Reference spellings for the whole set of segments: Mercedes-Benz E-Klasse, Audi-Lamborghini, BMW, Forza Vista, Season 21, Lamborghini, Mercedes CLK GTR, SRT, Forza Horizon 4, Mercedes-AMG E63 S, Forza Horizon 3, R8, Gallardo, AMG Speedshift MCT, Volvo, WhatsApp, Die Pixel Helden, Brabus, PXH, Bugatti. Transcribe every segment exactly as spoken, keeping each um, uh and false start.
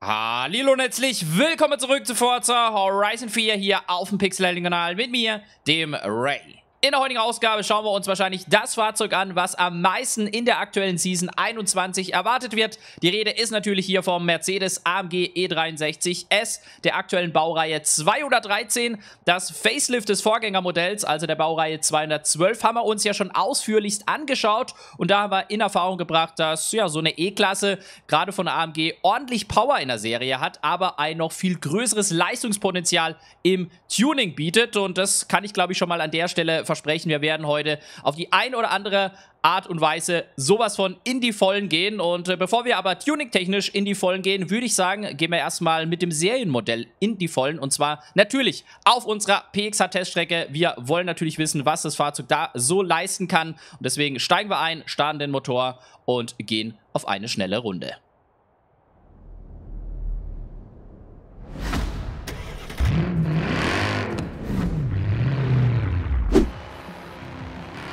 Hallo und herzlich willkommen zurück zu Forza Horizon vier hier auf dem Pixel Helden Kanal mit mir, dem Ray. In der heutigen Ausgabe schauen wir uns wahrscheinlich das Fahrzeug an, was am meisten in der aktuellen Season einundzwanzig erwartet wird. Die Rede ist natürlich hier vom Mercedes A M G E dreiundsechzig S, der aktuellen Baureihe zweihundertdreizehn. Das Facelift des Vorgängermodells, also der Baureihe zweihundertzwölf, haben wir uns ja schon ausführlichst angeschaut. Und da haben wir in Erfahrung gebracht, dass ja so eine E-Klasse gerade von der A M G ordentlich Power in der Serie hat, aber ein noch viel größeres Leistungspotenzial im Tuning bietet. Und das kann ich, glaube ich, schon mal an der Stelle versprechen, wir werden heute auf die ein oder andere Art und Weise sowas von in die Vollen gehen. Und äh, bevor wir aber tuning-technisch in die Vollen gehen, würde ich sagen, gehen wir erstmal mit dem Serienmodell in die Vollen. Und zwar natürlich auf unserer P X H-Teststrecke. Wir wollen natürlich wissen, was das Fahrzeug da so leisten kann. Und deswegen steigen wir ein, starten den Motor und gehen auf eine schnelle Runde.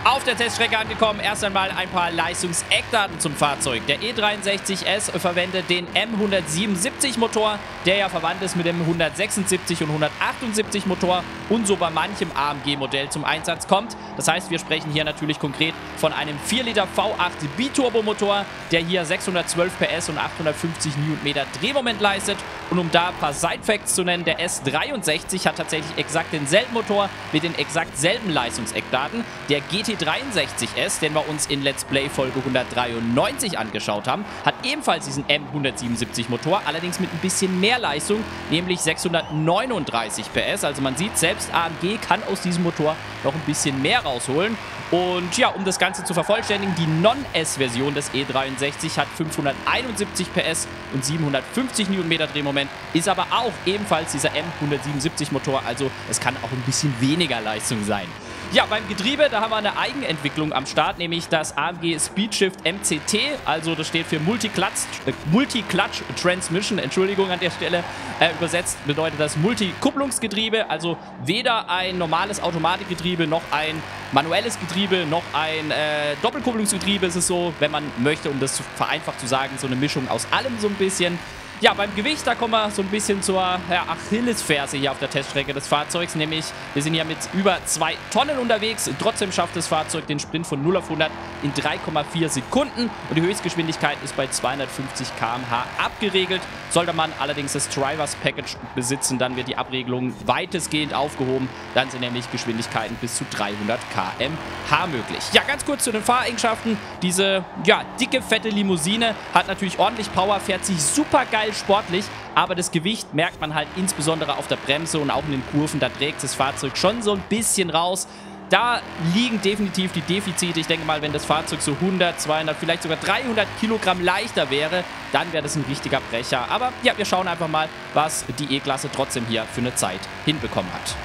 Auf der Teststrecke angekommen, erst einmal ein paar Leistungseckdaten zum Fahrzeug. Der E dreiundsechzig S verwendet den M hundertsiebenundsiebzig Motor, der ja verwandt ist mit dem hundertsechsundsiebzig und hundertachtundsiebzig Motor und so bei manchem A M G Modell zum Einsatz kommt. Das heißt, wir sprechen hier natürlich konkret von einem vier Liter V acht Biturbo Motor, der hier sechshundertzwölf P S und achthundertfünfzig Newtonmeter Drehmoment leistet. Und um da ein paar Side-Facts zu nennen, der S dreiundsechzig hat tatsächlich exakt denselben Motor mit den exakt selben Leistungseckdaten. Der G T dreiundsechzig S, den wir uns in Let's Play Folge hundertdreiundneunzig angeschaut haben, hat ebenfalls diesen M hundertsiebenundsiebzig Motor, allerdings mit ein bisschen mehr Leistung, nämlich sechshundertneununddreißig P S. Also man sieht, selbst A M G kann aus diesem Motor noch ein bisschen mehr rausholen. Und ja, um das Ganze zu vervollständigen, die Non-S-Version des E dreiundsechzig hat fünfhunderteinundsiebzig P S und siebenhundertfünfzig Newtonmeter Drehmoment, ist aber auch ebenfalls dieser M hundertsiebenundsiebzig Motor, also es kann auch ein bisschen weniger Leistung sein. Ja, beim Getriebe, da haben wir eine Eigenentwicklung am Start, nämlich das A M G Speedshift M C T, also das steht für Multi-Clutch, äh, Multi-Clutch Transmission, Entschuldigung an der Stelle, äh, übersetzt bedeutet das Multikupplungsgetriebe, also weder ein normales Automatikgetriebe, noch ein manuelles Getriebe, noch ein äh, Doppelkupplungsgetriebe, ist es so, wenn man möchte, um das vereinfacht zu sagen, so eine Mischung aus allem so ein bisschen. Ja, beim Gewicht, da kommen wir so ein bisschen zur ja, Achillesferse hier auf der Teststrecke des Fahrzeugs, nämlich wir sind ja mit über zwei Tonnen unterwegs, trotzdem schafft das Fahrzeug den Sprint von null auf hundert in drei Komma vier Sekunden und die Höchstgeschwindigkeit ist bei zweihundertfünfzig Kilometer pro Stunde abgeregelt. Sollte man allerdings das Drivers Package besitzen, dann wird die Abregelung weitestgehend aufgehoben, dann sind nämlich Geschwindigkeiten bis zu dreihundert Kilometer pro Stunde möglich. Ja, ganz kurz zu den Fahreigenschaften, diese ja, dicke, fette Limousine hat natürlich ordentlich Power, fährt sich super geil sportlich, aber das Gewicht merkt man halt insbesondere auf der Bremse und auch in den Kurven, da trägt das Fahrzeug schon so ein bisschen raus. Da liegen definitiv die Defizite. Ich denke mal, wenn das Fahrzeug so hundert, zweihundert, vielleicht sogar dreihundert Kilogramm leichter wäre, dann wäre das ein richtiger Brecher. Aber ja, wir schauen einfach mal, was die E-Klasse trotzdem hier für eine Zeit hinbekommen hat.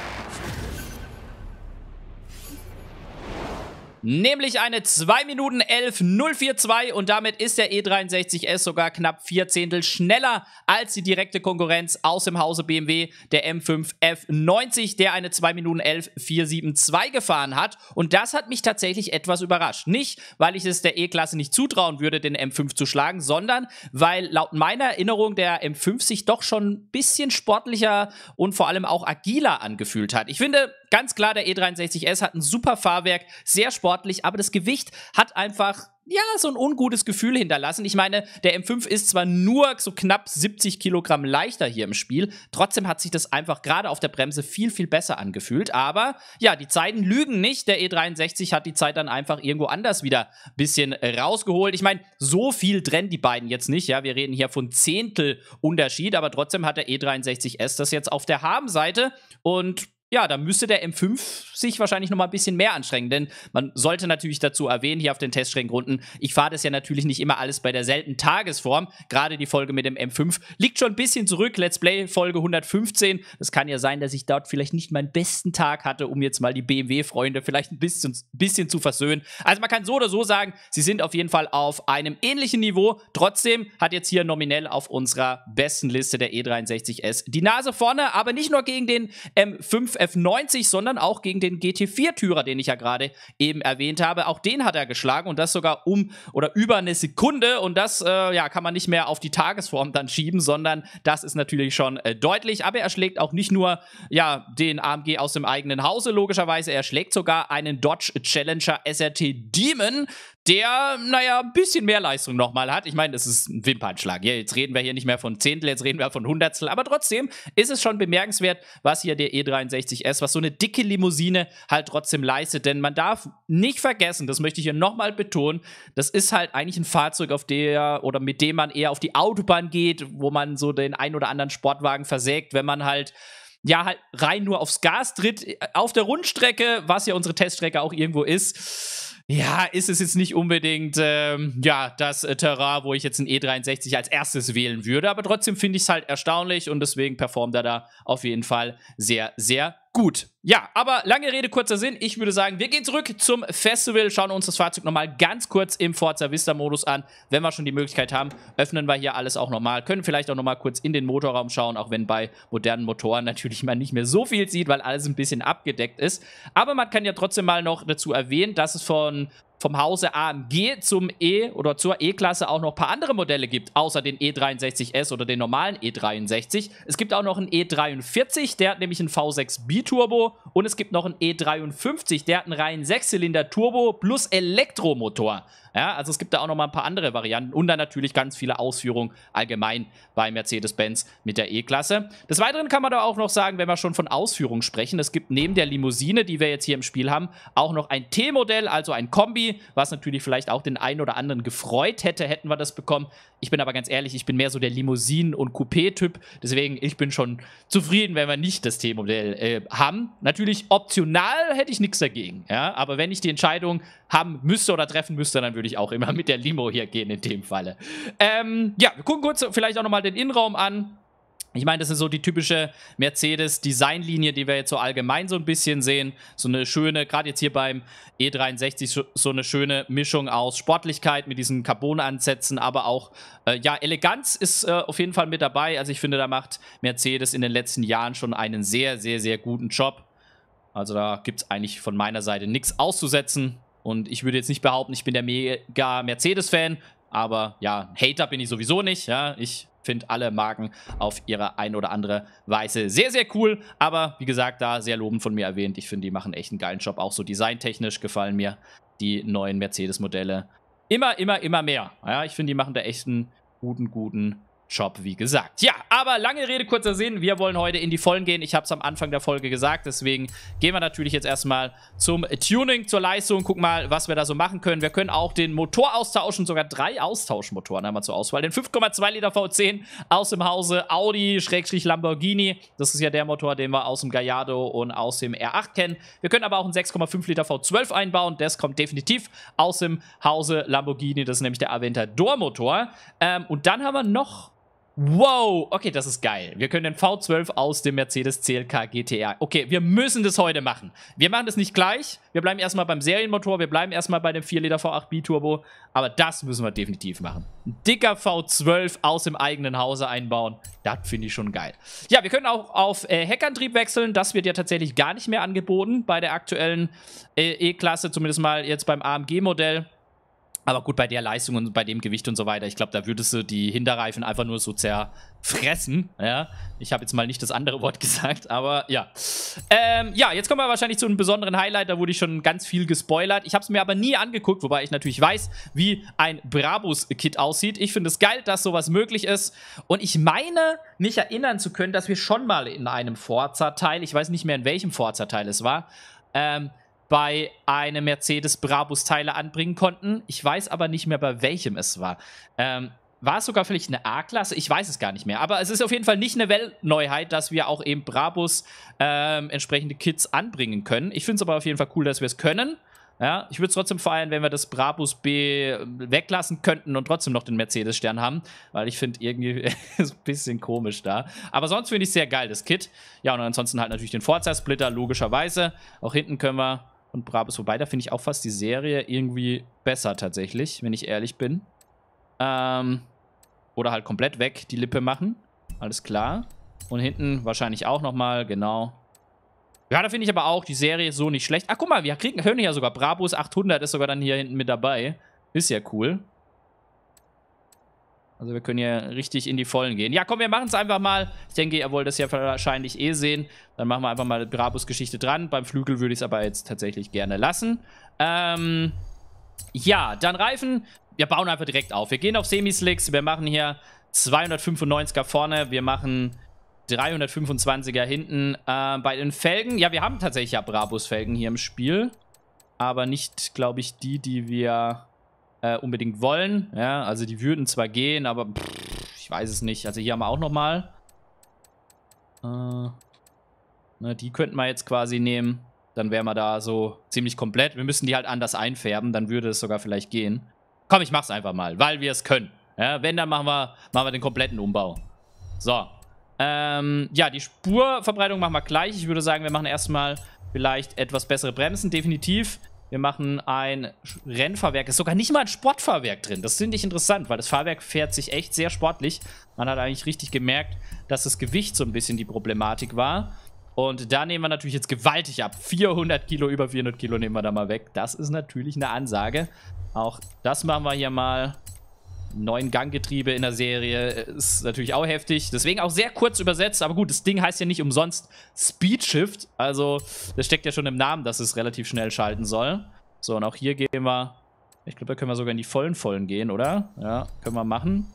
Nämlich eine zwei Minuten elf Komma null vier zwei und damit ist der E dreiundsechzig S sogar knapp vier Zehntel schneller als die direkte Konkurrenz aus dem Hause B M W, der M fünf F neunzig, der eine zwei Minuten elf Komma vier sieben zwei gefahren hat. Und das hat mich tatsächlich etwas überrascht. Nicht, weil ich es der E-Klasse nicht zutrauen würde, den M fünf zu schlagen, sondern weil laut meiner Erinnerung der M fünf sich doch schon ein bisschen sportlicher und vor allem auch agiler angefühlt hat. Ich finde ganz klar, der E dreiundsechzig S hat ein super Fahrwerk, sehr sportlich, aber das Gewicht hat einfach, ja, so ein ungutes Gefühl hinterlassen. Ich meine, der M fünf ist zwar nur so knapp siebzig Kilogramm leichter hier im Spiel, trotzdem hat sich das einfach gerade auf der Bremse viel, viel besser angefühlt. Aber ja, die Zeiten lügen nicht. Der E dreiundsechzig hat die Zeit dann einfach irgendwo anders wieder ein bisschen rausgeholt. Ich meine, so viel trennen die beiden jetzt nicht. Ja, wir reden hier von Zehntel Unterschied, aber trotzdem hat der E dreiundsechzig S das jetzt auf der Habenseite und ja, da müsste der M fünf sich wahrscheinlich noch mal ein bisschen mehr anstrengen, denn man sollte natürlich dazu erwähnen, hier auf den Teststreckenrunden, ich fahre das ja natürlich nicht immer alles bei derselben Tagesform, gerade die Folge mit dem M fünf liegt schon ein bisschen zurück, Let's Play Folge hundertfünfzehn, das kann ja sein, dass ich dort vielleicht nicht meinen besten Tag hatte, um jetzt mal die B M W-Freunde vielleicht ein bisschen, bisschen zu versöhnen, also man kann so oder so sagen, sie sind auf jeden Fall auf einem ähnlichen Niveau, trotzdem hat jetzt hier nominell auf unserer besten Liste der E dreiundsechzig S die Nase vorne, aber nicht nur gegen den M fünf M fünf F neunzig, sondern auch gegen den G T vier-Türer, den ich ja gerade eben erwähnt habe. Auch den hat er geschlagen und das sogar um oder über eine Sekunde. Und das äh, ja, kann man nicht mehr auf die Tagesform dann schieben, sondern das ist natürlich schon äh, deutlich. Aber er schlägt auch nicht nur ja, den A M G aus dem eigenen Hause, logischerweise. Er schlägt sogar einen Dodge Challenger S R T Demon, der, naja, ein bisschen mehr Leistung nochmal hat. Ich meine, das ist ein Wimpernschlag. Ja, jetzt reden wir hier nicht mehr von Zehntel, jetzt reden wir von Hundertstel. Aber trotzdem ist es schon bemerkenswert, was hier der E dreiundsechzig S, was so eine dicke Limousine halt trotzdem leistet. Denn man darf nicht vergessen, das möchte ich hier nochmal betonen, das ist halt eigentlich ein Fahrzeug, auf der oder mit dem man eher auf die Autobahn geht, wo man so den ein oder anderen Sportwagen versägt, wenn man halt ja, halt rein nur aufs Gas tritt. Auf der Rundstrecke, was ja unsere Teststrecke auch irgendwo ist, ja, ist es jetzt nicht unbedingt ähm, ja, das äh, Terrain, wo ich jetzt einen E dreiundsechzig als erstes wählen würde. Aber trotzdem finde ich es halt erstaunlich und deswegen performt er da auf jeden Fall sehr, sehr gut. Ja, aber lange Rede, kurzer Sinn. Ich würde sagen, wir gehen zurück zum Festival, schauen uns das Fahrzeug nochmal ganz kurz im Forza Vista-Modus an. Wenn wir schon die Möglichkeit haben, öffnen wir hier alles auch nochmal. Können vielleicht auch nochmal kurz in den Motorraum schauen, auch wenn bei modernen Motoren natürlich man nicht mehr so viel sieht, weil alles ein bisschen abgedeckt ist. Aber man kann ja trotzdem mal noch dazu erwähnen, dass es von... vom Hause A M G zum E oder zur E-Klasse auch noch ein paar andere Modelle gibt, außer den E dreiundsechzig S oder den normalen E dreiundsechzig. Es gibt auch noch einen E dreiundvierzig, der hat nämlich einen V sechs Biturbo, und es gibt noch einen E dreiundfünfzig, der hat einen reinen Sechszylinder Turbo plus Elektromotor. Ja, also es gibt da auch noch mal ein paar andere Varianten und dann natürlich ganz viele Ausführungen allgemein bei Mercedes-Benz mit der E-Klasse. Des Weiteren kann man da auch noch sagen, wenn wir schon von Ausführungen sprechen, es gibt neben der Limousine, die wir jetzt hier im Spiel haben, auch noch ein T-Modell, also ein Kombi, was natürlich vielleicht auch den einen oder anderen gefreut hätte, hätten wir das bekommen. Ich bin aber ganz ehrlich, ich bin mehr so der Limousinen- und Coupé-Typ, deswegen ich bin schon zufrieden, wenn wir nicht das T-Modell äh, haben. Natürlich optional hätte ich nichts dagegen, ja, aber wenn ich die Entscheidung haben müsste oder treffen müsste, dann würde würde ich auch immer mit der Limo hier gehen in dem Falle. Ähm, ja, wir gucken kurz vielleicht auch nochmal den Innenraum an. Ich meine, das ist so die typische Mercedes-Designlinie, die wir jetzt so allgemein so ein bisschen sehen. So eine schöne, gerade jetzt hier beim E dreiundsechzig, so eine schöne Mischung aus Sportlichkeit mit diesen Carbon-Ansätzen, aber auch, äh, ja, Eleganz ist äh, auf jeden Fall mit dabei. Also ich finde, da macht Mercedes in den letzten Jahren schon einen sehr, sehr, sehr guten Job. Also da gibt es eigentlich von meiner Seite nichts auszusetzen. Und ich würde jetzt nicht behaupten, ich bin der mega Mercedes-Fan, aber ja, Hater bin ich sowieso nicht, ja, ich finde alle Marken auf ihre ein oder andere Weise sehr, sehr cool, aber wie gesagt, da sehr lobend von mir erwähnt, ich finde, die machen echt einen geilen Job, auch so designtechnisch gefallen mir die neuen Mercedes-Modelle immer, immer, immer mehr, ja, ich finde, die machen da echt einen guten, guten Job, wie gesagt. Ja, aber lange Rede, kurzer Sinn. Wir wollen heute in die Vollen gehen. Ich habe es am Anfang der Folge gesagt, deswegen gehen wir natürlich jetzt erstmal zum Tuning, zur Leistung. Guck mal, was wir da so machen können. Wir können auch den Motor austauschen, sogar drei Austauschmotoren haben wir zur Auswahl. Den fünf Komma zwei Liter V zehn aus dem Hause Audi-Lamborghini. Das ist ja der Motor, den wir aus dem Gallardo und aus dem R acht kennen. Wir können aber auch einen sechs Komma fünf Liter V zwölf einbauen. Das kommt definitiv aus dem Hause Lamborghini. Das ist nämlich der Aventador-Motor. Ähm, und dann haben wir noch... Wow, okay, das ist geil. Wir können den V zwölf aus dem Mercedes C L K G T R. Okay, wir müssen das heute machen. Wir machen das nicht gleich. Wir bleiben erstmal beim Serienmotor. Wir bleiben erstmal bei dem vier Liter V acht Biturbo. Aber das müssen wir definitiv machen. Ein dicker V zwölf aus dem eigenen Hause einbauen. Das finde ich schon geil. Ja, wir können auch auf äh, Heckantrieb wechseln. Das wird ja tatsächlich gar nicht mehr angeboten bei der aktuellen äh, E-Klasse. Zumindest mal jetzt beim A M G-Modell. Aber gut, bei der Leistung und bei dem Gewicht und so weiter, ich glaube, da würdest du die Hinterreifen einfach nur so zerfressen, ja. Ich habe jetzt mal nicht das andere Wort gesagt, aber ja. Ähm, ja, jetzt kommen wir wahrscheinlich zu einem besonderen Highlight, da wurde ich schon ganz viel gespoilert. Ich habe es mir aber nie angeguckt, wobei ich natürlich weiß, wie ein Brabus-Kit aussieht. Ich finde es geil, dass sowas möglich ist. Und ich meine, mich erinnern zu können, dass wir schon mal in einem Forza-Teil, ich weiß nicht mehr, in welchem Forza-Teil es war, ähm, bei einem Mercedes Brabus Teile anbringen konnten. Ich weiß aber nicht mehr, bei welchem es war. Ähm, war es sogar vielleicht eine A-Klasse? Ich weiß es gar nicht mehr. Aber es ist auf jeden Fall nicht eine Weltneuheit, dass wir auch eben Brabus ähm, entsprechende Kits anbringen können. Ich finde es aber auf jeden Fall cool, dass wir es können. Ja, ich würde es trotzdem feiern, wenn wir das Brabus B weglassen könnten und trotzdem noch den Mercedes-Stern haben, weil ich finde, irgendwie ist ein bisschen komisch da. Aber sonst finde ich es sehr geil, das Kit. Ja, und ansonsten halt natürlich den Forza-Splitter, logischerweise. Auch hinten können wir und Brabus, wobei, da finde ich auch fast die Serie irgendwie besser tatsächlich, wenn ich ehrlich bin. Ähm, oder halt komplett weg die Lippe machen. Alles klar. Und hinten wahrscheinlich auch nochmal, genau. Ja, da finde ich aber auch die Serie so nicht schlecht. Ach, guck mal, wir kriegen, hören ja sogar Brabus achthundert ist sogar dann hier hinten mit dabei. Ist ja cool. Also wir können hier richtig in die Vollen gehen. Ja, komm, wir machen es einfach mal. Ich denke, ihr wollt das ja wahrscheinlich eh sehen. Dann machen wir einfach mal die Brabus-Geschichte dran. Beim Flügel würde ich es aber jetzt tatsächlich gerne lassen. Ähm, ja, dann Reifen. Wir bauen einfach direkt auf. Wir gehen auf Semi-Slicks. Wir machen hier zweihundertfünfundneunziger vorne. Wir machen dreihundertfünfundzwanziger hinten. Äh, bei den Felgen. Ja, wir haben tatsächlich ja Brabus-Felgen hier im Spiel. Aber nicht, glaube ich, die, die wir... Äh, unbedingt wollen, ja, also die würden zwar gehen, aber pff, ich weiß es nicht. Also hier haben wir auch nochmal. Äh, ne, die könnten wir jetzt quasi nehmen. Dann wären wir da so ziemlich komplett. Wir müssen die halt anders einfärben, dann würde es sogar vielleicht gehen. Komm, ich mach's einfach mal, weil wir es können. Ja, wenn, dann machen wir, machen wir den kompletten Umbau. So. Ähm, ja, die Spurverbreitung machen wir gleich. Ich würde sagen, wir machen erstmal vielleicht etwas bessere Bremsen, definitiv. Wir machen ein Rennfahrwerk. Ist sogar nicht mal ein Sportfahrwerk drin. Das finde ich interessant, weil das Fahrwerk fährt sich echt sehr sportlich. Man hat eigentlich richtig gemerkt, dass das Gewicht so ein bisschen die Problematik war. Und da nehmen wir natürlich jetzt gewaltig ab. vierhundert Kilo, über vierhundert Kilo nehmen wir da mal weg. Das ist natürlich eine Ansage. Auch das machen wir hier mal. Neun Ganggetriebe in der Serie ist natürlich auch heftig. Deswegen auch sehr kurz übersetzt. Aber gut, das Ding heißt ja nicht umsonst Speedshift. Also, das steckt ja schon im Namen, dass es relativ schnell schalten soll. So, und auch hier gehen wir... Ich glaube, da können wir sogar in die vollen Vollen gehen, oder? Ja, können wir machen.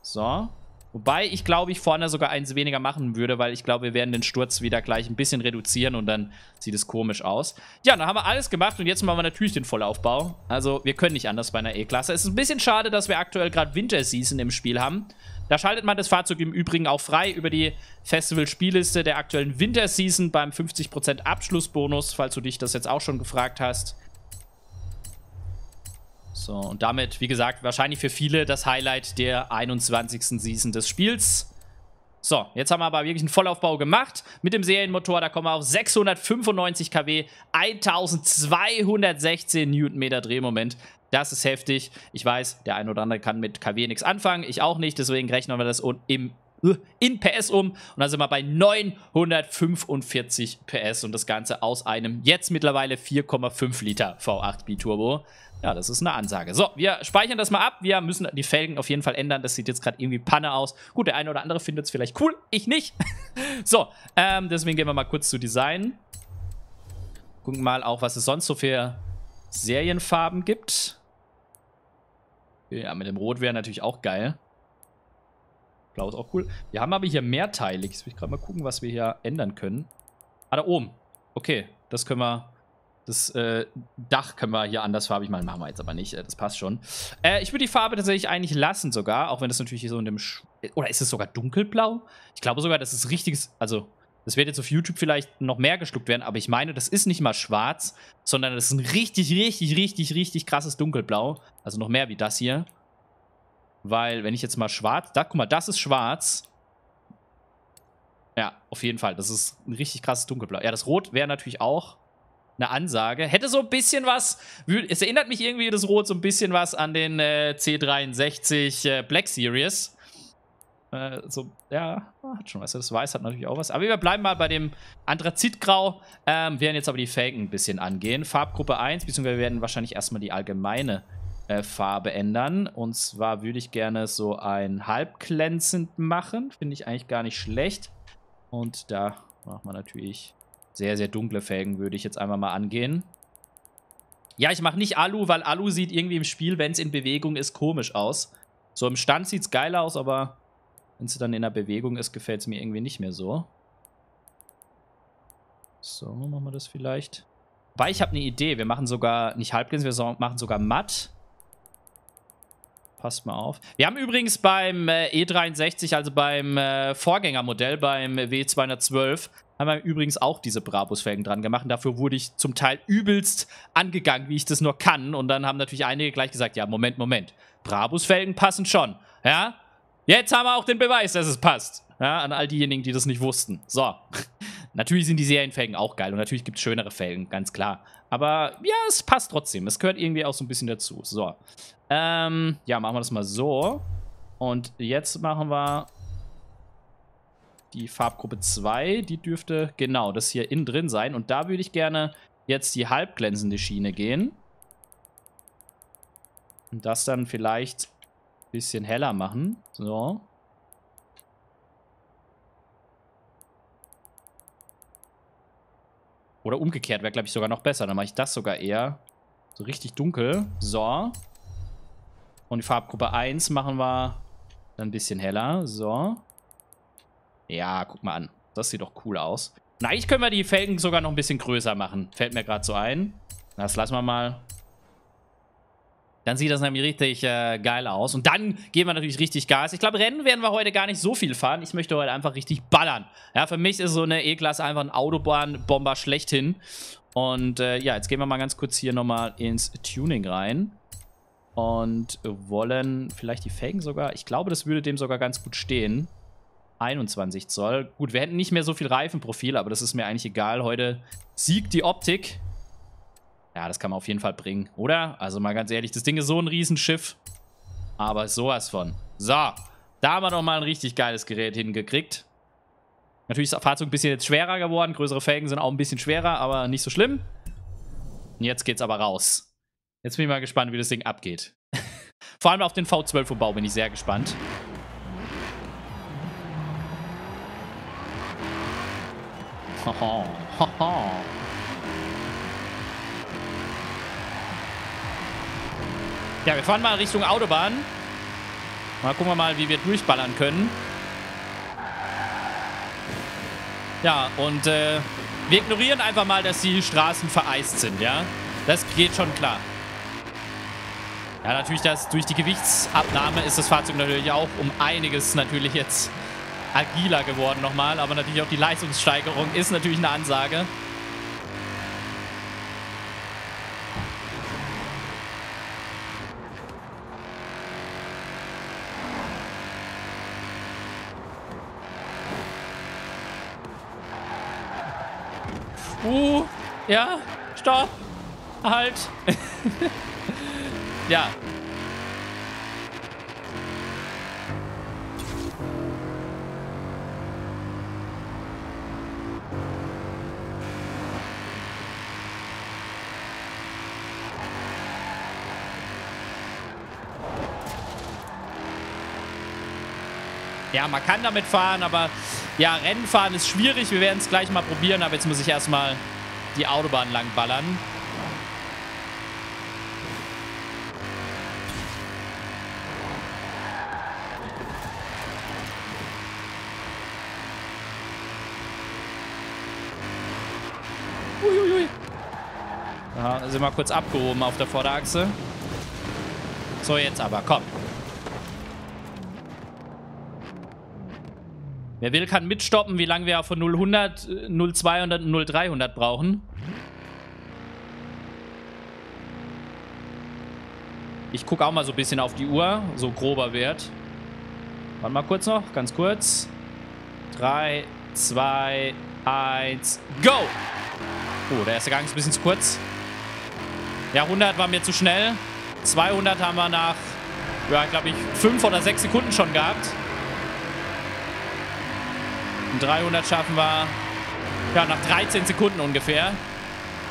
So. Wobei, ich glaube, ich vorne sogar eins weniger machen würde, weil ich glaube, wir werden den Sturz wieder gleich ein bisschen reduzieren und dann sieht es komisch aus. Ja, dann haben wir alles gemacht und jetzt machen wir natürlich den Vollaufbau. Also, wir können nicht anders bei einer E-Klasse. Es ist ein bisschen schade, dass wir aktuell gerade Winterseason im Spiel haben. Da schaltet man das Fahrzeug im Übrigen auch frei über die Festival-Spielliste der aktuellen Winterseason beim fünfzig Prozent Abschlussbonus, falls du dich das jetzt auch schon gefragt hast. So, und damit, wie gesagt, wahrscheinlich für viele das Highlight der einundzwanzigsten Season des Spiels. So, jetzt haben wir aber wirklich einen Vollaufbau gemacht mit dem Serienmotor. Da kommen wir auf sechshundertfünfundneunzig Kilowatt, eintausendzweihundertsechzehn Newtonmeter Drehmoment. Das ist heftig. Ich weiß, der eine oder andere kann mit K W nichts anfangen. Ich auch nicht, deswegen rechnen wir das im in P S um und dann sind wir bei neunhundertfünfundvierzig P S und das Ganze aus einem jetzt mittlerweile vier Komma fünf Liter V acht Biturbo. Ja, das ist eine Ansage. So, wir speichern das mal ab. Wir müssen die Felgen auf jeden Fall ändern. Das sieht jetzt gerade irgendwie Panne aus. Gut, der eine oder andere findet es vielleicht cool, ich nicht. So, ähm, deswegen gehen wir mal kurz zu Design. Gucken mal auch, was es sonst so für Serienfarben gibt. Ja, mit dem Rot wäre natürlich auch geil. Blau ist auch cool. Wir haben aber hier mehrteilig. Jetzt will ich gerade mal gucken, was wir hier ändern können. Ah, da oben. Okay, das können wir... Das äh, Dach können wir hier andersfarbig machen. Machen wir jetzt aber nicht. Das passt schon. Äh, ich würde die Farbe tatsächlich eigentlich lassen sogar. Auch wenn das natürlich so in dem... Sch Oder ist es sogar dunkelblau? Ich glaube sogar, das ist richtiges... Also, das wird jetzt auf YouTube vielleicht noch mehr geschluckt werden. Aber ich meine, das ist nicht mal schwarz. Sondern das ist ein richtig, richtig, richtig, richtig krasses Dunkelblau. Also noch mehr wie das hier. Weil, wenn ich jetzt mal schwarz... Da, guck mal, das ist schwarz. Ja, auf jeden Fall. Das ist ein richtig krasses Dunkelblau. Ja, das Rot wäre natürlich auch eine Ansage. Hätte so ein bisschen was... Es erinnert mich irgendwie, das Rot, so ein bisschen was an den äh, C dreiundsechzig äh, Black Series. Äh, so, ja, hat schon was. Das Weiß hat natürlich auch was. Aber wir bleiben mal bei dem Anthrazitgrau. Ähm, werden jetzt aber die Felgen ein bisschen angehen. Farbgruppe eins, beziehungsweise wir werden wahrscheinlich erstmal die allgemeine... Äh, Farbe ändern. Und zwar würde ich gerne so ein halbglänzend machen. Finde ich eigentlich gar nicht schlecht. Und da macht man natürlich sehr, sehr dunkle Felgen, würde ich jetzt einmal mal angehen. Ja, ich mache nicht Alu, weil Alu sieht irgendwie im Spiel, wenn es in Bewegung ist, komisch aus. So im Stand sieht es geil aus, aber wenn es dann in der Bewegung ist, gefällt es mir irgendwie nicht mehr so. So, machen wir das vielleicht. Wobei, ich habe eine Idee. Wir machen sogar nicht halbglänzend, wir machen sogar matt. Passt mal auf. Wir haben übrigens beim äh, E dreiundsechzig, also beim äh, Vorgängermodell, beim W zweihundertzwölf, haben wir übrigens auch diese Brabus-Felgen dran gemacht. Und dafür wurde ich zum Teil übelst angegangen, wie ich das nur kann. Und dann haben natürlich einige gleich gesagt, ja, Moment, Moment. Brabus-Felgen passen schon. Ja? Jetzt haben wir auch den Beweis, dass es passt. Ja, an all diejenigen, die das nicht wussten. So. Natürlich sind die Serienfelgen auch geil. Und natürlich gibt es schönere Felgen, ganz klar. Aber ja, es passt trotzdem. Es gehört irgendwie auch so ein bisschen dazu. So. Ähm, ja, machen wir das mal so. Und jetzt machen wir die Farbgruppe zwei, die dürfte genau das hier innen drin sein. Und da würde ich gerne jetzt die halbglänzende Schiene gehen. Und das dann vielleicht ein bisschen heller machen. So. Oder umgekehrt wäre, glaube ich, sogar noch besser. Dann mache ich das sogar eher so richtig dunkel. So. Und die Farbgruppe eins machen wir dann ein bisschen heller. So. Ja, guck mal an. Das sieht doch cool aus. Na, eigentlich können wir die Felgen sogar noch ein bisschen größer machen. Fällt mir gerade so ein. Das lassen wir mal. Dann sieht das nämlich richtig äh, geil aus. Und dann geben wir natürlich richtig Gas. Ich glaube, Rennen werden wir heute gar nicht so viel fahren. Ich möchte heute einfach richtig ballern. Ja, für mich ist so eine E-Klasse einfach ein Autobahnbomber schlechthin. Und äh, ja, jetzt gehen wir mal ganz kurz hier nochmal ins Tuning rein. Und wollen vielleicht die Felgen sogar... Ich glaube, das würde dem sogar ganz gut stehen. einundzwanzig Zoll. Gut, wir hätten nicht mehr so viel Reifenprofil, aber das ist mir eigentlich egal. Heute siegt die Optik. Ja, das kann man auf jeden Fall bringen, oder? Also mal ganz ehrlich, das Ding ist so ein Riesenschiff. Aber sowas von. So, da haben wir doch mal ein richtig geiles Gerät hingekriegt. Natürlich ist das Fahrzeug ein bisschen jetzt schwerer geworden. Größere Felgen sind auch ein bisschen schwerer, aber nicht so schlimm. Und jetzt geht's aber raus. Jetzt bin ich mal gespannt, wie das Ding abgeht. Vor allem auf den V zwölf-Bau bin ich sehr gespannt. Hoho, hoho. Ja, wir fahren mal Richtung Autobahn. Mal gucken wir mal, wie wir durchballern können. Ja, und äh, wir ignorieren einfach mal, dass die Straßen vereist sind, ja. Das geht schon klar. Ja, natürlich, dass durch die Gewichtsabnahme ist das Fahrzeug natürlich auch um einiges natürlich jetzt agiler geworden nochmal. Aber natürlich auch die Leistungssteigerung ist natürlich eine Ansage. Uh, ja, stopp, halt, ja. Ja, man kann damit fahren, aber ja, Rennen fahren ist schwierig. Wir werden es gleich mal probieren, aber jetzt muss ich erstmal die Autobahn lang ballern. Uiuiui. Da sind wir kurz abgehoben auf der Vorderachse. So, jetzt aber, komm. Wer will, kann mitstoppen, wie lange wir von null hundert, null zweihundert und null dreihundert brauchen. Ich gucke auch mal so ein bisschen auf die Uhr, so grober Wert. Warte mal kurz noch, ganz kurz. drei, zwei, eins, go! Oh, der erste Gang ist ein bisschen zu kurz. Ja, hundert war mir zu schnell. zweihundert haben wir nach, ja, glaube ich, fünf oder sechs Sekunden schon gehabt. dreihundert schaffen wir, ja, nach dreizehn Sekunden ungefähr.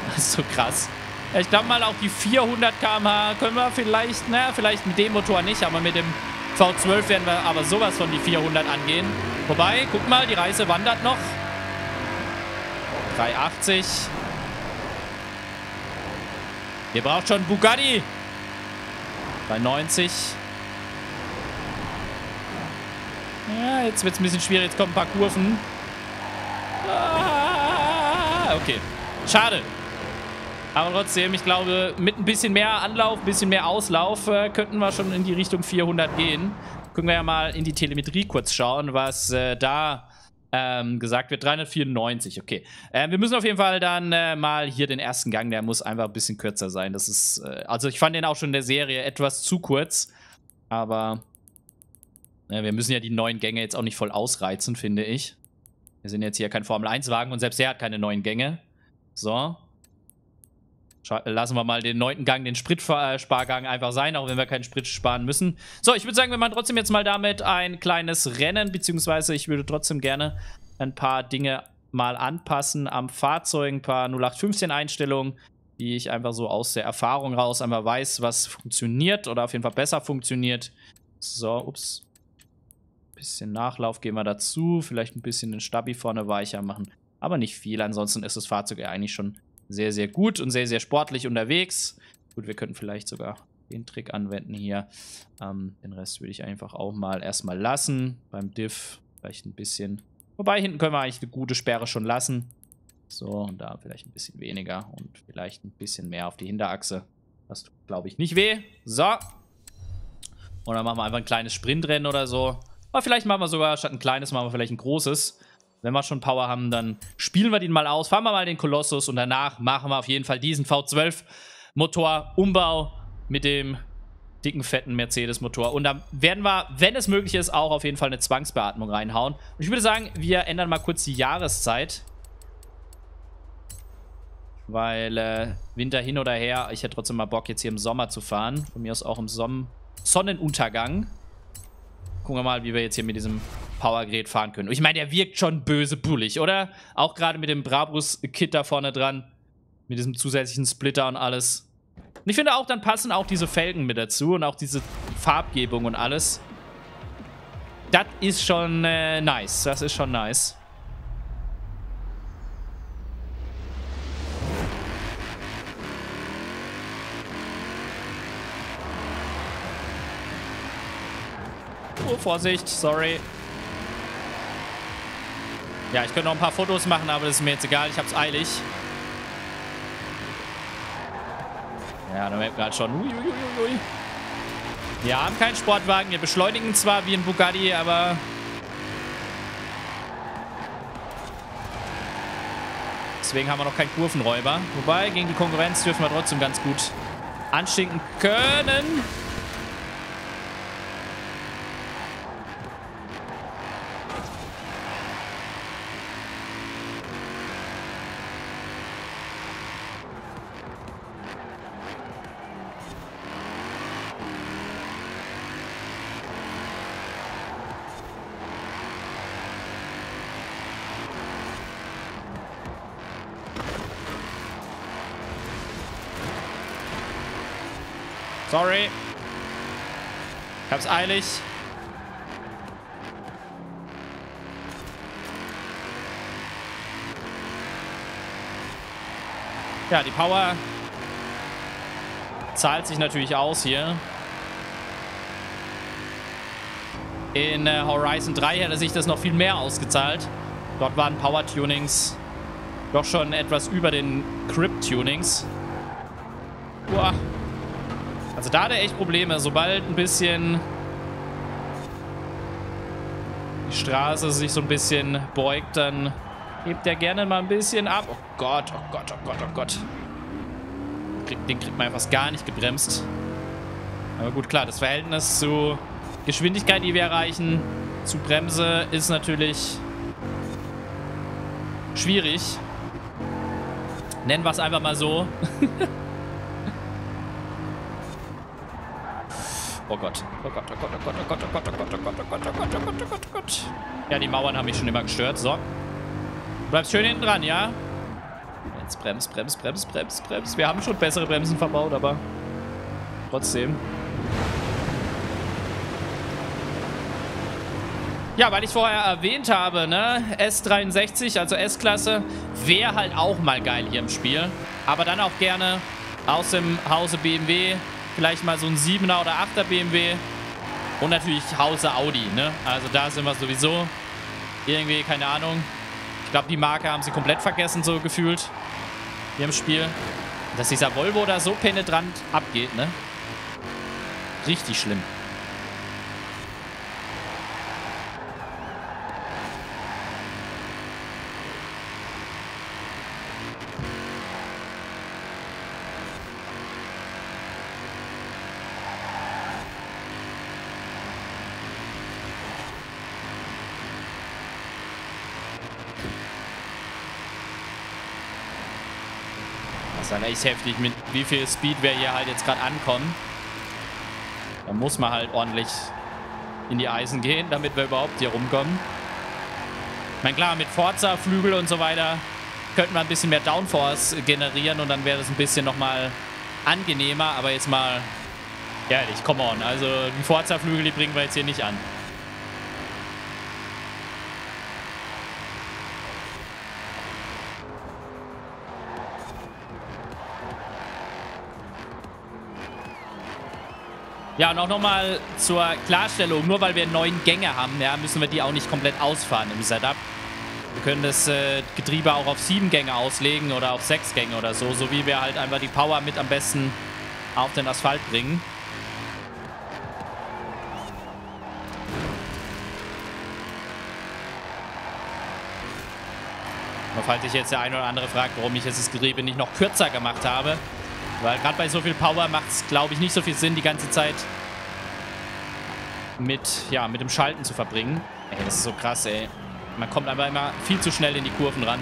Das ist so krass. Ja, ich glaube mal, auch die vierhundert Kilometer pro Stunde können wir vielleicht, naja, vielleicht mit dem Motor nicht, aber mit dem V zwölf werden wir aber sowas von die vierhundert angehen. Wobei, guck mal, die Reise wandert noch. dreihundertachtzig. Ihr braucht schon Bugatti. Bei neunzig. Ja, jetzt wird es ein bisschen schwierig. Jetzt kommen ein paar Kurven. Ah, okay. Schade. Aber trotzdem, ich glaube, mit ein bisschen mehr Anlauf, ein bisschen mehr Auslauf äh, könnten wir schon in die Richtung vierhundert gehen. Können wir ja mal in die Telemetrie kurz schauen, was äh, da ähm, gesagt wird. dreihundertvierundneunzig, okay. Äh, wir müssen auf jeden Fall dann äh, mal hier den ersten Gang, der muss einfach ein bisschen kürzer sein. Das ist, äh, also ich fand den auch schon in der Serie etwas zu kurz. Aber... Wir müssen ja die neuen Gänge jetzt auch nicht voll ausreizen, finde ich. Wir sind jetzt hier kein Formel eins Wagen und selbst der hat keine neuen Gänge. So. Lassen wir mal den neunten Gang, den Spritspargang einfach sein, auch wenn wir keinen Sprit sparen müssen. So, ich würde sagen, wir machen trotzdem jetzt mal damit ein kleines Rennen, beziehungsweise ich würde trotzdem gerne ein paar Dinge mal anpassen am Fahrzeug, ein paar null acht fünfzehn Einstellungen, die ich einfach so aus der Erfahrung raus einmal weiß, was funktioniert oder auf jeden Fall besser funktioniert. So, ups. Bisschen Nachlauf gehen wir dazu, vielleicht ein bisschen den Stabi vorne weicher machen, aber nicht viel. Ansonsten ist das Fahrzeug ja eigentlich schon sehr, sehr gut und sehr, sehr sportlich unterwegs. Gut, wir könnten vielleicht sogar den Trick anwenden hier. Ähm, den Rest würde ich einfach auch mal erstmal lassen. Beim Diff vielleicht ein bisschen. Wobei, hinten können wir eigentlich eine gute Sperre schon lassen. So, und da vielleicht ein bisschen weniger und vielleicht ein bisschen mehr auf die Hinterachse. Das tut, glaube ich, nicht weh. So. Und dann machen wir einfach ein kleines Sprintrennen oder so. Aber vielleicht machen wir sogar, statt ein kleines, machen wir vielleicht ein großes. Wenn wir schon Power haben, dann spielen wir den mal aus. Fahren wir mal den Kolossus und danach machen wir auf jeden Fall diesen V zwölf-Motor-Umbau mit dem dicken, fetten Mercedes-Motor. Und dann werden wir, wenn es möglich ist, auch auf jeden Fall eine Zwangsbeatmung reinhauen. Und ich würde sagen, wir ändern mal kurz die Jahreszeit. Weil äh, Winter hin oder her, ich hätte trotzdem mal Bock, jetzt hier im Sommer zu fahren. Von mir aus auch im Son- Sonnenuntergang. Gucken wir mal, wie wir jetzt hier mit diesem Powergerät fahren können. Und ich meine, der wirkt schon böse bullig, oder? Auch gerade mit dem Brabus-Kit da vorne dran. Mit diesem zusätzlichen Splitter und alles. Und ich finde auch, dann passen auch diese Felgen mit dazu. Und auch diese Farbgebung und alles. Das ist schon äh, nice. Das ist schon nice. Oh, Vorsicht, sorry. Ja, ich könnte noch ein paar Fotos machen, aber das ist mir jetzt egal. Ich hab's eilig. Ja, da merkt man halt schon. Ui, ui, ui, ui. Wir haben keinen Sportwagen. Wir beschleunigen zwar wie ein Bugatti, aber... Deswegen haben wir noch keinen Kurvenräuber. Wobei, gegen die Konkurrenz dürfen wir trotzdem ganz gut anstinken können. Sorry. Ich hab's eilig. Ja, die Power zahlt sich natürlich aus hier. In äh, Horizon drei hätte sich das noch viel mehr ausgezahlt. Dort waren Power-Tunings doch schon etwas über den Crypt-Tunings. Uah. Also da hat er echt Probleme, sobald ein bisschen die Straße sich so ein bisschen beugt, dann hebt er gerne mal ein bisschen ab. Oh Gott, oh Gott, oh Gott, oh Gott. Den kriegt man einfach gar nicht gebremst. Aber gut, klar, das Verhältnis zu Geschwindigkeit, die wir erreichen, zu Bremse ist natürlich schwierig. Nennen wir es einfach mal so. Oh Gott, oh Gott, oh Gott, oh Gott, oh Gott, oh Gott, oh Gott, oh Gott, oh Gott, oh Gott, oh Gott, oh Gott, oh Gott. Ja, die Mauern haben mich schon immer gestört. So. Bleibst schön hinten dran, ja? Jetzt brems, brems, brems, brems, brems. Wir haben schon bessere Bremsen verbaut, aber trotzdem. Ja, weil ich vorher erwähnt habe, ne? S dreiundsechzig, also S-Klasse, wäre halt auch mal geil hier im Spiel. Aber dann auch gerne aus dem Hause B M W. Vielleicht mal so ein siebener oder achter B M W. Und natürlich Hause Audi, ne? Also da sind wir sowieso. Irgendwie, keine Ahnung. Ich glaube, die Marke haben sie komplett vergessen, so gefühlt. Hier im Spiel. Dass dieser Volvo da so penetrant abgeht, ne? Richtig schlimm. Das ist halt echt heftig, mit wie viel Speed wir hier halt jetzt gerade ankommen. Da muss man halt ordentlich in die Eisen gehen, damit wir überhaupt hier rumkommen. Ich meine, klar, mit Forza, Flügel und so weiter könnten wir ein bisschen mehr Downforce generieren und dann wäre das ein bisschen nochmal angenehmer, aber jetzt mal ehrlich, come on. Also die Forza-Flügel, die bringen wir jetzt hier nicht an. Ja, und auch nochmal zur Klarstellung, nur weil wir neun Gänge haben, ja, müssen wir die auch nicht komplett ausfahren im Setup. Wir können das äh, Getriebe auch auf sieben Gänge auslegen oder auf sechs Gänge oder so, so wie wir halt einfach die Power mit am besten auf den Asphalt bringen. Nur falls sich jetzt der eine oder andere fragt, warum ich jetzt das Getriebe nicht noch kürzer gemacht habe. Weil gerade bei so viel Power macht es, glaube ich, nicht so viel Sinn, die ganze Zeit mit, ja, mit dem Schalten zu verbringen. Ey, das ist so krass, ey. Man kommt einfach immer viel zu schnell in die Kurven ran.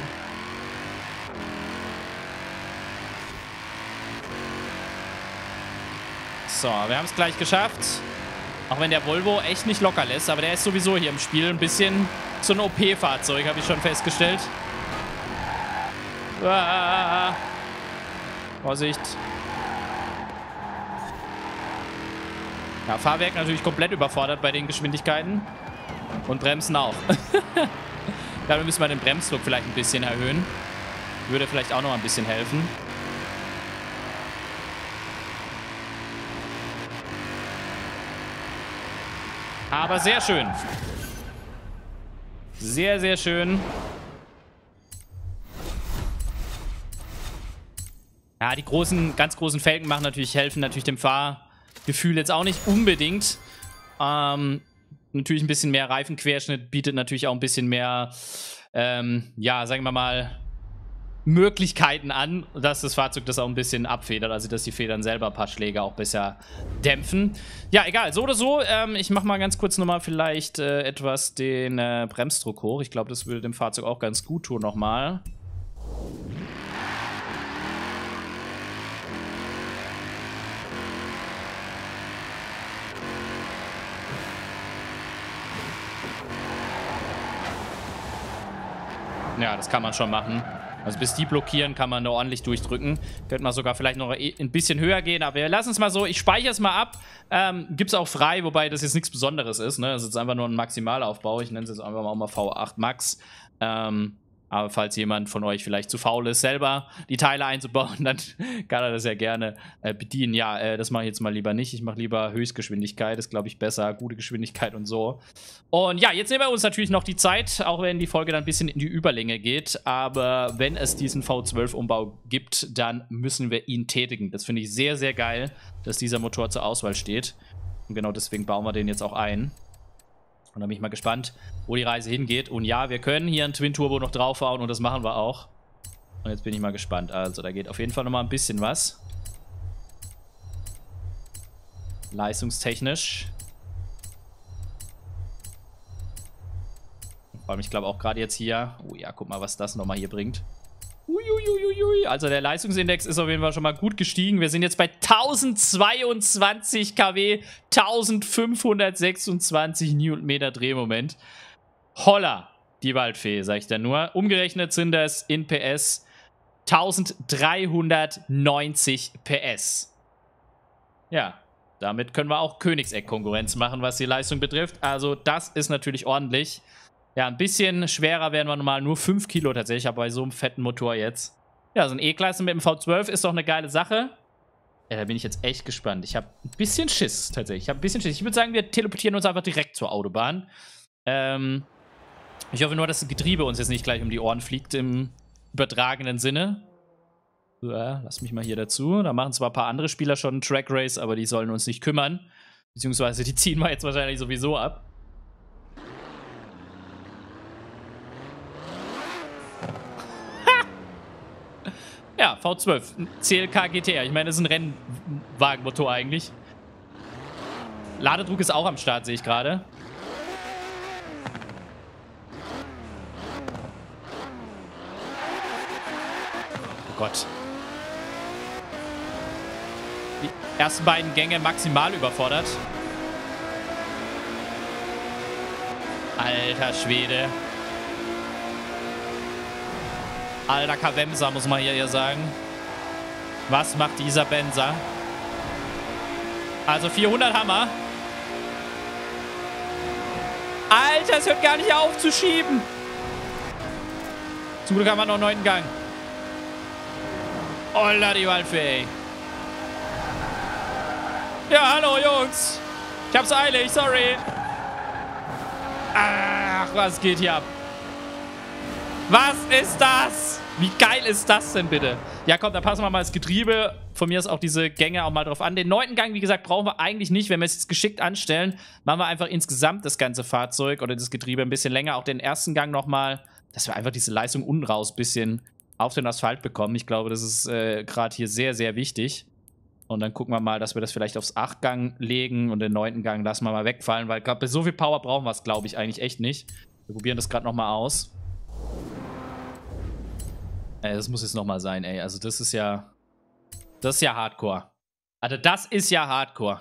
So, wir haben es gleich geschafft. Auch wenn der Volvo echt nicht locker lässt, aber der ist sowieso hier im Spiel ein bisschen so ein O P-Fahrzeug, habe ich schon festgestellt. Ah. Vorsicht. Ja, Fahrwerk natürlich komplett überfordert bei den Geschwindigkeiten. Und Bremsen auch. Damit müssen wir den Bremsdruck vielleicht ein bisschen erhöhen. Würde vielleicht auch noch ein bisschen helfen. Aber sehr schön. Sehr, sehr schön. Ja, die großen, ganz großen Felgen machen natürlich, helfen natürlich dem Fahrgefühl jetzt auch nicht unbedingt. Ähm, natürlich ein bisschen mehr Reifenquerschnitt bietet natürlich auch ein bisschen mehr, ähm, ja, sagen wir mal, Möglichkeiten an, dass das Fahrzeug das auch ein bisschen abfedert, also dass die Federn selber ein paar Schläge auch besser dämpfen. Ja, egal, so oder so. Ähm, ich mache mal ganz kurz nochmal vielleicht äh, etwas den äh, Bremsdruck hoch. Ich glaube, das würde dem Fahrzeug auch ganz gut tun nochmal. Ja, das kann man schon machen. Also bis die blockieren, kann man da ordentlich durchdrücken. Könnte man sogar vielleicht noch ein bisschen höher gehen. Aber wir lassen es mal so. Ich speichere es mal ab. Ähm, Gibt es auch frei, wobei das jetzt nichts Besonderes ist. Ne? Das ist jetzt einfach nur ein Maximalaufbau. Ich nenne es jetzt einfach mal auch mal V acht Max. Ähm, aber falls jemand von euch vielleicht zu faul ist, selber die Teile einzubauen, dann kann er das ja gerne äh, bedienen. Ja, äh, das mache ich jetzt mal lieber nicht. Ich mache lieber Höchstgeschwindigkeit. Das ist, glaube ich, besser. Gute Geschwindigkeit und so. Und ja, jetzt nehmen wir uns natürlich noch die Zeit, auch wenn die Folge dann ein bisschen in die Überlänge geht. Aber wenn es diesen V zwölf Umbau gibt, dann müssen wir ihn tätigen. Das finde ich sehr, sehr geil, dass dieser Motor zur Auswahl steht. Und genau deswegen bauen wir den jetzt auch ein. Und da bin ich mal gespannt, wo die Reise hingeht. Und ja, wir können hier einen Twin-Turbo noch draufhauen und das machen wir auch. Und jetzt bin ich mal gespannt. Also, da geht auf jeden Fall nochmal ein bisschen was. Leistungstechnisch. Vor allem, ich glaube auch gerade jetzt hier. Oh ja, guck mal, was das nochmal hier bringt. Uiuiuiui. Also, der Leistungsindex ist auf jeden Fall schon mal gut gestiegen. Wir sind jetzt bei tausendzweiundzwanzig Kilowatt, eintausendfünfhundertsechsundzwanzig Newtonmeter Drehmoment. Holla, die Waldfee, sag ich da nur. Umgerechnet sind das in P S eintausenddreihundertneunzig P S. Ja, damit können wir auch Königseck-Konkurrenz machen, was die Leistung betrifft. Also, das ist natürlich ordentlich. Ja, ein bisschen schwerer werden wir normal, nur fünf Kilo tatsächlich, aber bei so einem fetten Motor jetzt. Ja, so ein E-Klasse mit dem V zwölf ist doch eine geile Sache. Ja, da bin ich jetzt echt gespannt. Ich habe ein bisschen Schiss tatsächlich. Ich habe ein bisschen Schiss. Ich würde sagen, wir teleportieren uns einfach direkt zur Autobahn. Ähm, ich hoffe nur, dass das Getriebe uns jetzt nicht gleich um die Ohren fliegt im übertragenen Sinne. So, ja, lass mich mal hier dazu. Da machen zwar ein paar andere Spieler schon einen Track Race, aber die sollen uns nicht kümmern. Beziehungsweise die ziehen wir jetzt wahrscheinlich sowieso ab. Ja, V zwölf, C L K G T R. Ich meine, das ist ein Rennwagenmotor eigentlich. Ladedruck ist auch am Start, sehe ich gerade. Oh Gott. die ersten beiden Gänge maximal überfordert. Alter Schwede. Alter Kavemsa, muss man hier ja sagen. Was macht dieser Benza? Also vierhundert Hammer. Alter, es hört gar nicht auf zu schieben. Zum Glück haben wir noch einen neunten Gang. Alter, die Walfe, ey. Ja, hallo, Jungs. Ich hab's eilig, sorry. Ach, was geht hier ab? Was ist das? Wie geil ist das denn bitte? Ja, komm, da passen wir mal das Getriebe. Von mir ist auch diese Gänge auch mal drauf an. Den neunten Gang, wie gesagt, brauchen wir eigentlich nicht. Wenn wir es jetzt geschickt anstellen, machen wir einfach insgesamt das ganze Fahrzeug oder das Getriebe ein bisschen länger. Auch den ersten Gang nochmal, dass wir einfach diese Leistung unten raus ein bisschen auf den Asphalt bekommen. Ich glaube, das ist äh, gerade hier sehr, sehr wichtig. Und dann gucken wir mal, dass wir das vielleicht aufs acht Gang legen und den neunten Gang lassen wir mal wegfallen, weil gerade bei so viel Power brauchen wir es, glaube ich, eigentlich echt nicht. Wir probieren das gerade nochmal aus. Ey, das muss jetzt nochmal sein, ey. Also das ist ja... Das ist ja Hardcore. Also das ist ja Hardcore.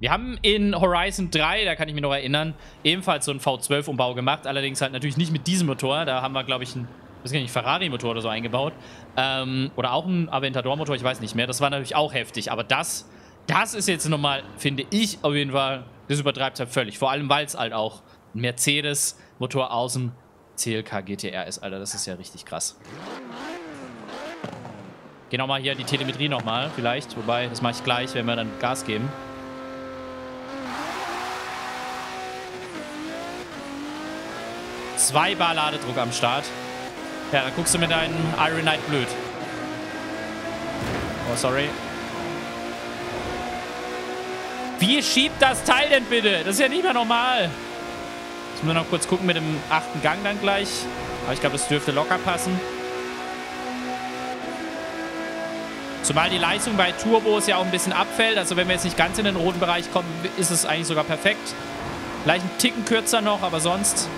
Wir haben in Horizon drei, da kann ich mich noch erinnern, ebenfalls so einen V zwölf-Umbau gemacht. Allerdings halt natürlich nicht mit diesem Motor. Da haben wir, glaube ich, einen, weiß ich nicht, Ferrari-Motor oder so eingebaut. Ähm, oder auch einen Aventador-Motor, ich weiß nicht mehr. Das war natürlich auch heftig. Aber das, das ist jetzt nochmal, finde ich, auf jeden Fall, das übertreibt halt völlig. Vor allem, weil es halt auch ein Mercedes-Motor außen C L K G T R ist, Alter, das ist ja richtig krass. Gehen auch mal hier die Telemetrie nochmal, vielleicht. Wobei, das mache ich gleich, wenn wir dann Gas geben. Zwei Bar Ladedruck am Start. Ja, dann guckst du mit deinen Iron Knight blöd. Oh, sorry. Wie schiebt das Teil denn bitte? Das ist ja nicht mehr normal. Ich muss noch kurz gucken mit dem achten Gang dann gleich. Aber ich glaube, das dürfte locker passen. Zumal die Leistung bei Turbos ja auch ein bisschen abfällt. Also wenn wir jetzt nicht ganz in den roten Bereich kommen, ist es eigentlich sogar perfekt. Vielleicht einen Ticken kürzer noch, aber sonst...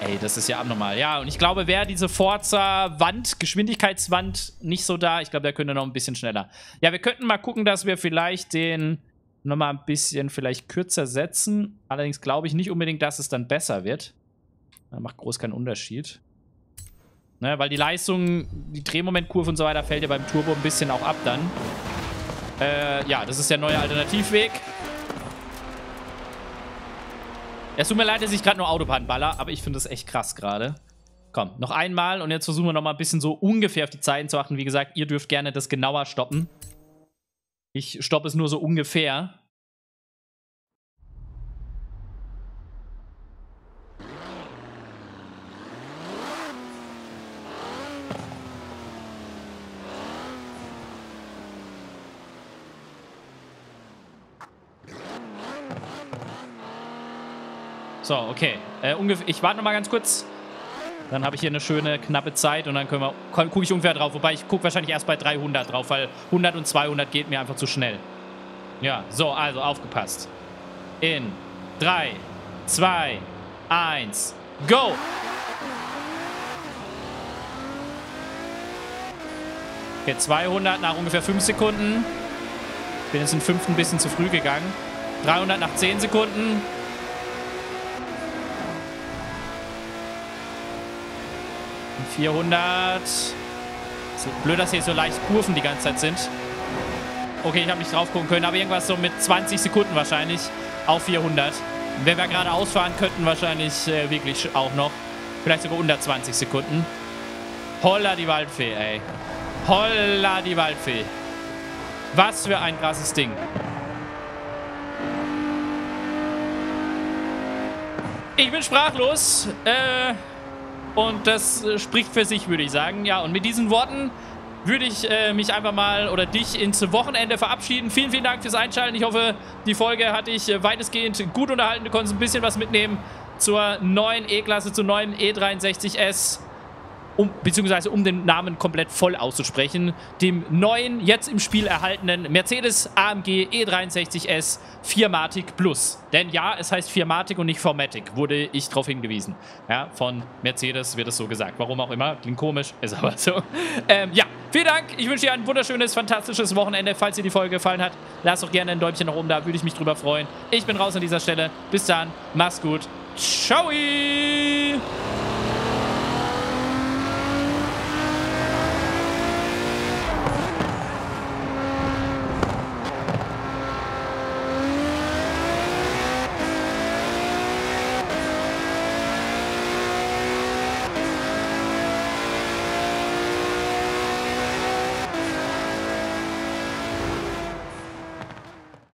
Ey, das ist ja abnormal. Ja, und ich glaube, wäre diese Forza-Wand, Geschwindigkeitswand nicht so da, ich glaube, der könnte noch ein bisschen schneller. Ja, wir könnten mal gucken, dass wir vielleicht den... nochmal ein bisschen vielleicht kürzer setzen. Allerdings glaube ich nicht unbedingt, dass es dann besser wird. Das macht groß keinen Unterschied. Ne, weil die Leistung, die Drehmomentkurve und so weiter fällt ja beim Turbo ein bisschen auch ab dann. Äh, ja, das ist der neue Alternativweg. Es tut mir leid, dass ich gerade nur Autobahn baller, aber ich finde das echt krass gerade. Komm, noch einmal und jetzt versuchen wir nochmal ein bisschen so ungefähr auf die Zeiten zu achten. Wie gesagt, ihr dürft gerne das genauer stoppen. Ich stoppe es nur so ungefähr. So, okay. Äh, ungefähr, ich warte noch mal ganz kurz. Dann habe ich hier eine schöne, knappe Zeit und dann können wir, gucke ich ungefähr drauf. Wobei ich gucke wahrscheinlich erst bei dreihundert drauf, weil hundert und zweihundert geht mir einfach zu schnell. Ja, so, also aufgepasst. In drei, zwei, eins, go! Okay, zweihundert nach ungefähr fünf Sekunden. Ich bin jetzt in fünften ein bisschen zu früh gegangen. dreihundert nach zehn Sekunden. vierhundert. So blöd, dass hier so leicht Kurven die ganze Zeit sind. Okay, ich habe nicht drauf gucken können, aber irgendwas so mit zwanzig Sekunden wahrscheinlich auf vierhundert. Wenn wir gerade ausfahren könnten, wahrscheinlich äh, wirklich auch noch. Vielleicht sogar unter zwanzig Sekunden. Holla die Waldfee, ey. Holla die Waldfee. Was für ein krasses Ding. Ich bin sprachlos. Äh... Und das äh, spricht für sich, würde ich sagen. Ja, und mit diesen Worten würde ich äh, mich einfach mal oder dich ins Wochenende verabschieden. Vielen, vielen Dank fürs Einschalten. Ich hoffe, die Folge hat dich äh, weitestgehend gut unterhalten. Du konntest ein bisschen was mitnehmen zur neuen E-Klasse, zur neuen E dreiundsechzig S. um, beziehungsweise um den Namen komplett voll auszusprechen, dem neuen, jetzt im Spiel erhaltenen Mercedes A M G E dreiundsechzig S vier Matic Plus. Denn ja, es heißt vier Matic und nicht vier Matic, wurde ich darauf hingewiesen. Ja, von Mercedes wird es so gesagt. Warum auch immer, klingt komisch, ist aber so. Ähm, ja, vielen Dank, ich wünsche dir ein wunderschönes, fantastisches Wochenende. Falls dir die Folge gefallen hat, lass doch gerne ein Däumchen nach oben da, würde ich mich drüber freuen. Ich bin raus an dieser Stelle, bis dann, mach's gut, ciao!